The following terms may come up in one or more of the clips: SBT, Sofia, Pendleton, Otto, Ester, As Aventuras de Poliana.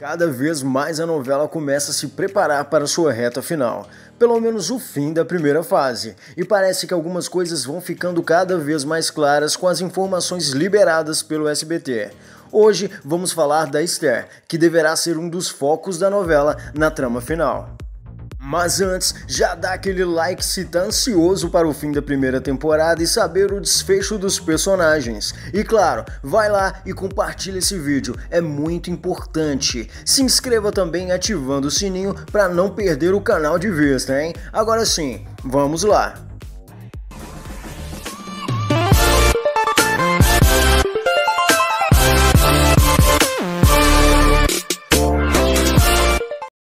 Cada vez mais a novela começa a se preparar para sua reta final, pelo menos o fim da primeira fase, e parece que algumas coisas vão ficando cada vez mais claras com as informações liberadas pelo SBT. Hoje vamos falar da Ester, que deverá ser um dos focos da novela na trama final. Mas antes, já dá aquele like se tá ansioso para o fim da primeira temporada e saber o desfecho dos personagens. E claro, vai lá e compartilha esse vídeo, é muito importante. Se inscreva também ativando o sininho para não perder o canal de vista, hein? Agora sim, vamos lá!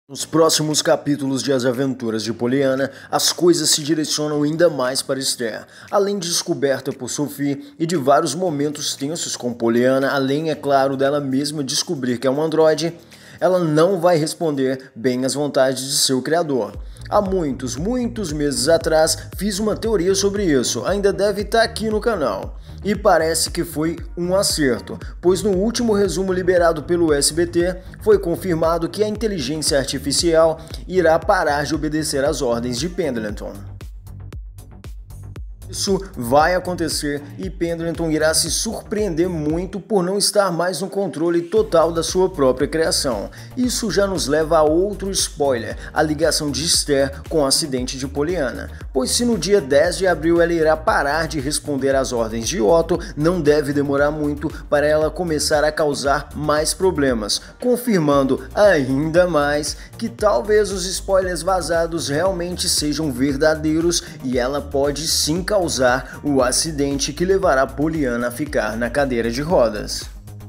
Nos próximos capítulos de As Aventuras de Poliana, as coisas se direcionam ainda mais para Ester, além de descoberta por Sofia e de vários momentos tensos com Poliana, além, é claro, dela mesma descobrir que é um androide, ela não vai responder bem às vontades de seu criador. Há muitos, muitos meses atrás fiz uma teoria sobre isso, ainda deve estar aqui no canal. E parece que foi um acerto, pois no último resumo liberado pelo SBT foi confirmado que a inteligência artificial irá parar de obedecer às ordens de Pendleton. Isso vai acontecer e Pendleton irá se surpreender muito por não estar mais no controle total da sua própria criação. Isso já nos leva a outro spoiler, a ligação de Ester com o acidente de Poliana. Pois se no dia 10 de abril ela irá parar de responder às ordens de Otto, não deve demorar muito para ela começar a causar mais problemas, confirmando ainda mais que talvez os spoilers vazados realmente sejam verdadeiros e ela pode sim causar o acidente que levará Poliana a ficar na cadeira de rodas.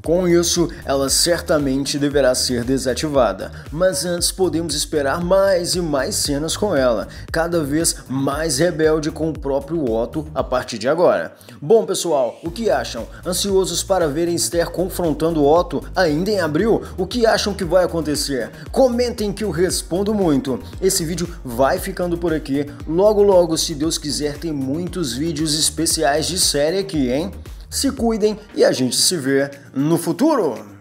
Com isso, ela certamente deverá ser desativada, mas antes podemos esperar mais e mais cenas com ela, cada vez mais rebelde com o próprio Otto a partir de agora. Bom pessoal, o que acham? Ansiosos para verem Ester confrontando Otto ainda em abril? O que acham que vai acontecer? Comentem que eu respondo muito. Esse vídeo vai ficando por aqui, logo logo, se Deus quiser, tem muitos vídeos especiais de série aqui, hein? Se cuidem e a gente se vê no futuro!